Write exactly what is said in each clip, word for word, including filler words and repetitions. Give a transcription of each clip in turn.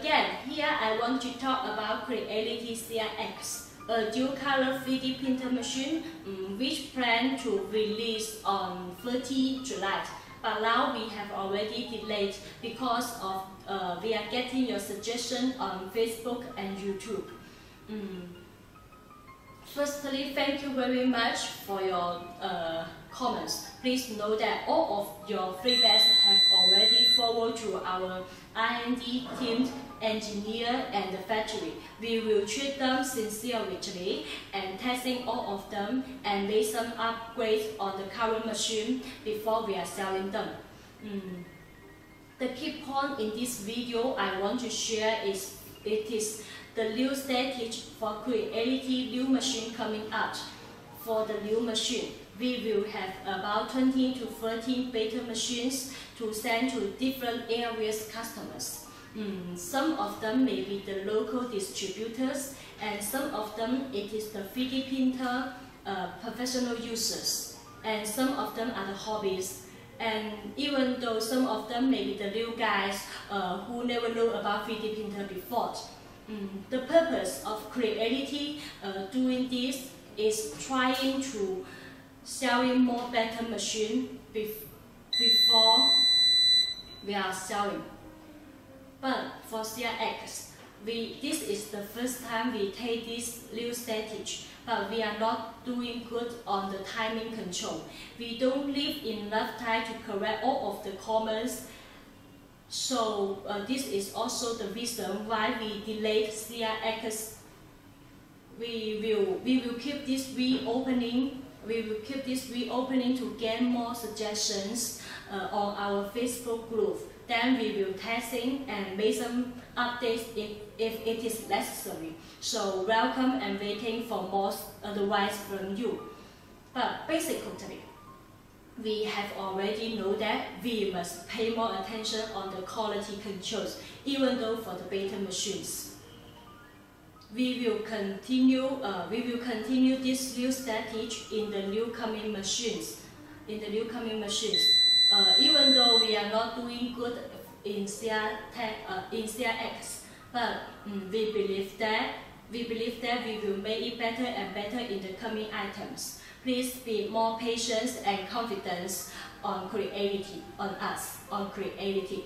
Again, here I want to talk about Creality C R X, a dual-color three D printer machine um, which planned to release on the thirtieth of July. But now we have already delayed because of uh, we are getting your suggestion on Facebook and YouTube. Um, firstly, thank you very much for your uh, comments. Please know that all of your feedbacks have already forwarded to our R and D team, engineer, and the factory. We will treat them sincerely and testing all of them and make some upgrades on the current machine before we are selling them. Mm. The key point in this video I want to share is it is the new stage for Creality new machine coming out. For the new machine, we will have about twenty to thirty beta machines to send to different areas customers. Mm, some of them may be the local distributors, and some of them it is the three D printer uh, professional users, and some of them are the hobbyists. And even though some of them may be the new guys uh, who never know about three D printer before. Mm, the purpose of Creality uh, doing this is trying to selling more better machine bef before we are selling. But for C R X, we this is the first time we take this new strategy, but we are not doing good on the timing control. We don't leave enough time to correct all of the comments. So uh, this is also the reason why we delayed C R X. We will we will keep this reopening. We will keep this reopening to gain more suggestions uh, on our Facebook group. Then we will testing and make some updates if, if it is necessary. So welcome and waiting for more advice from you. But basically, we have already known that we must pay more attention on the quality controls, even though for the beta machines. We will continue. Uh, we will continue this new strategy in the new coming machines. In the new coming machines, uh, even though we are not doing good in C R X, but um, we believe that we believe that we will make it better and better in the coming items. Please be more patient and confident on Creality, on us, on Creality.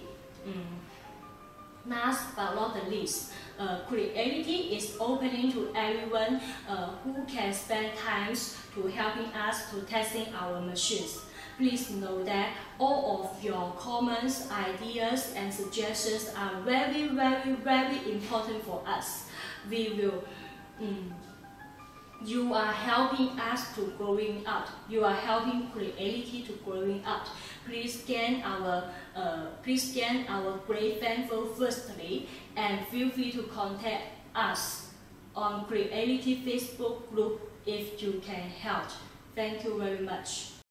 Mm. Last but not the least, uh, Creality is opening to everyone uh, who can spend time to helping us to testing our machines. Please know that all of your comments, ideas, and suggestions are very, very, very important for us. We will. Um, You are helping us to growing up. You are helping Creality to growing up. Please scan our, uh, please scan our great thankful firstly, and feel free to contact us on Creality Facebook group if you can help. Thank you very much.